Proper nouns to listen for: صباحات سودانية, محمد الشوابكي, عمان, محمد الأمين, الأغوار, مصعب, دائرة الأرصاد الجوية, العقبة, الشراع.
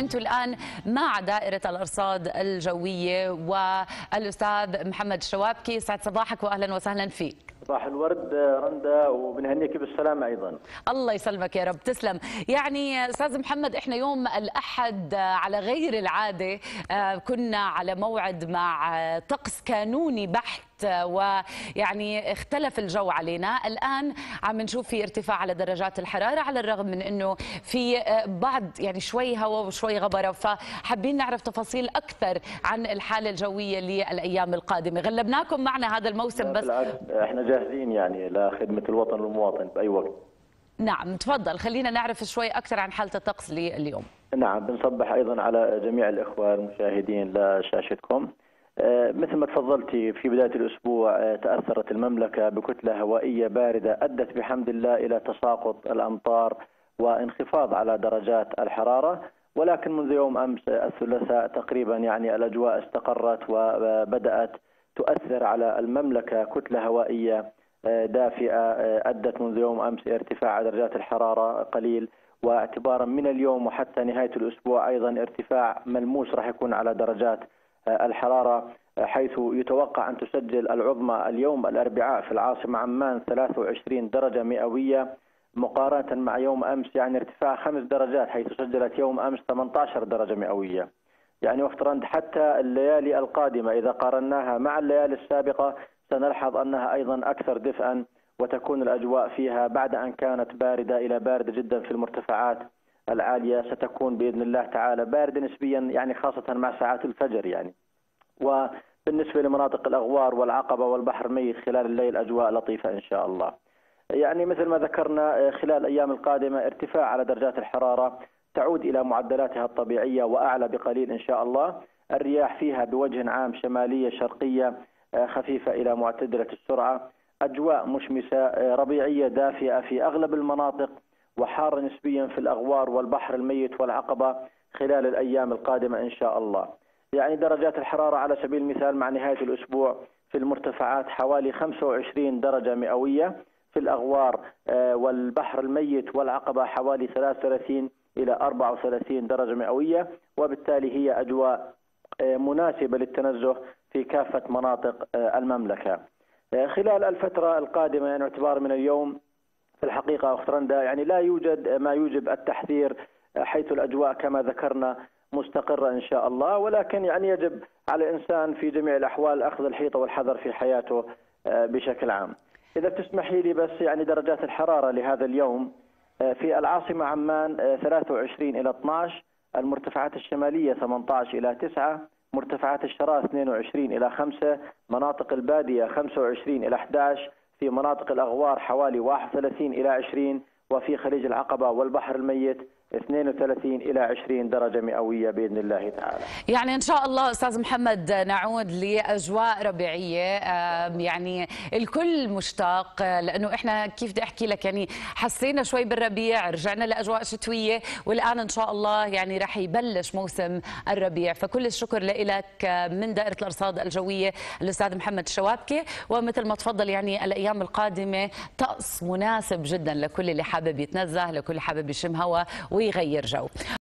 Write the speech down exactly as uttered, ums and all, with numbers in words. أنتم الآن مع دائرة الأرصاد الجوية والأستاذ محمد الشوابكي. سعد صباحك وأهلا وسهلا فيك. صباح الورد رندا وبنهنيك بالسلامة أيضا. الله يسلمك يا رب. تسلم. يعني أستاذ محمد، إحنا يوم الأحد على غير العادة كنا على موعد مع طقس قانوني بحت، ويعني اختلف الجو علينا. الآن عم نشوف في ارتفاع على درجات الحرارة، على الرغم من أنه في بعض يعني شوي هواء وشوي غبرة، فحابين نعرف تفاصيل أكثر عن الحالة الجوية للأيام القادمة. غلبناكم معنا هذا الموسم، بس احنا جاهزين يعني لخدمة الوطن والمواطن بأي وقت. نعم تفضل، خلينا نعرف شوي أكثر عن حالة الطقس لليوم. نعم، بنصبح أيضا على جميع الإخوة المشاهدين لشاشتكم. مثل ما تفضلتي في بداية الأسبوع، تأثرت المملكة بكتلة هوائية باردة أدت بحمد الله إلى تساقط الأمطار وانخفاض على درجات الحرارة، ولكن منذ يوم أمس الثلاثاء تقريبا يعني الأجواء استقرت وبدأت تؤثر على المملكة كتلة هوائية دافئة أدت منذ يوم أمس ارتفاع درجات الحرارة قليل، واعتبارا من اليوم وحتى نهاية الأسبوع أيضا ارتفاع ملموس راح يكون على درجات الحرارة، حيث يتوقع أن تسجل العظمى اليوم الأربعاء في العاصمة عمان ثلاثة وعشرين درجة مئوية، مقارنة مع يوم أمس يعني ارتفاع خمس درجات، حيث سجلت يوم أمس ثمانية عشر درجة مئوية. يعني وافترض حتى الليالي القادمة إذا قارناها مع الليالي السابقة سنلحظ أنها أيضا أكثر دفئا، وتكون الأجواء فيها بعد أن كانت باردة إلى باردة جدا في المرتفعات العالية، ستكون بإذن الله تعالى باردة نسبيا يعني خاصة مع ساعات الفجر يعني. وبالنسبة لمناطق الأغوار والعقبة والبحر ميت خلال الليل أجواء لطيفة إن شاء الله. يعني مثل ما ذكرنا خلال الأيام القادمة ارتفاع على درجات الحرارة تعود إلى معدلاتها الطبيعية وأعلى بقليل إن شاء الله. الرياح فيها بوجه عام شمالية شرقية خفيفة إلى معتدلة السرعة، أجواء مشمسة ربيعية دافئة في أغلب المناطق، وحار نسبيا في الأغوار والبحر الميت والعقبة خلال الأيام القادمة إن شاء الله. يعني درجات الحرارة على سبيل المثال مع نهاية الأسبوع في المرتفعات حوالي خمسة وعشرين درجة مئوية، في الأغوار والبحر الميت والعقبة حوالي ثلاثة وثلاثين إلى أربعة وثلاثين درجة مئوية، وبالتالي هي أجواء مناسبة للتنزه في كافة مناطق المملكة. خلال الفترة القادمة يعني اعتبار من اليوم في الحقيقة أخت رندا يعني لا يوجد ما يوجب التحذير، حيث الأجواء كما ذكرنا مستقرة إن شاء الله، ولكن يعني يجب على الإنسان في جميع الأحوال أخذ الحيطة والحذر في حياته بشكل عام. إذا بتسمحي لي بس يعني درجات الحرارة لهذا اليوم في العاصمة عمان ثلاثة وعشرين إلى اثني عشر، المرتفعات الشمالية ثمانية عشر إلى تسعة، مرتفعات الشراع اثنين وعشرين إلى خمسة، مناطق البادية خمسة وعشرين إلى أحد عشر، في مناطق الأغوار حوالي واحد وثلاثين إلى عشرين، وفي خليج العقبة والبحر الميت اثنين وثلاثين إلى عشرين درجة مئوية بإذن الله تعالى. يعني إن شاء الله أستاذ محمد نعود لأجواء ربيعية، يعني الكل مشتاق، لأنه إحنا كيف بدي أحكي لك يعني حسينا شوي بالربيع، رجعنا لأجواء شتوية، والآن إن شاء الله يعني رح يبلش موسم الربيع. فكل الشكر لك من دائرة الأرصاد الجوية الأستاذ محمد الشوابكي، ومثل ما تفضل يعني الأيام القادمة طقس مناسب جدا لكل اللي حابب يتنزه، لكل اللي حابب يشم هوا ويغير جو.